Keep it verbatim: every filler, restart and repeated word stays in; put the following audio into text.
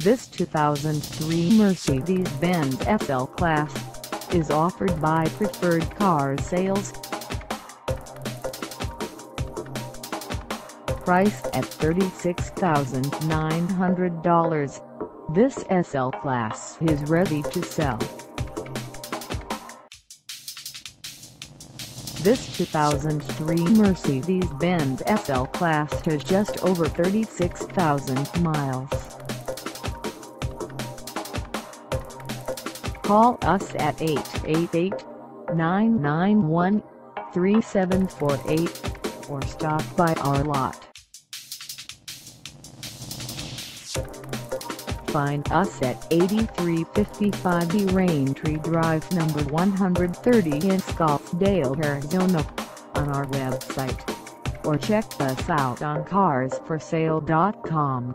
This two thousand three Mercedes-Benz S L-Class is offered by Preferred Car Sales. Priced at thirty-six thousand nine hundred dollars, this S L-Class is ready to sell. This two thousand three Mercedes-Benz S L-Class has just over thirty-six thousand miles. Call us at eight eight eight, nine nine one, three seven four eight or stop by our lot. Find us at eighty-three fifty-five E Raintree Drive number one hundred thirty in Scottsdale, Arizona on our website, or check us out on cars for sale dot com.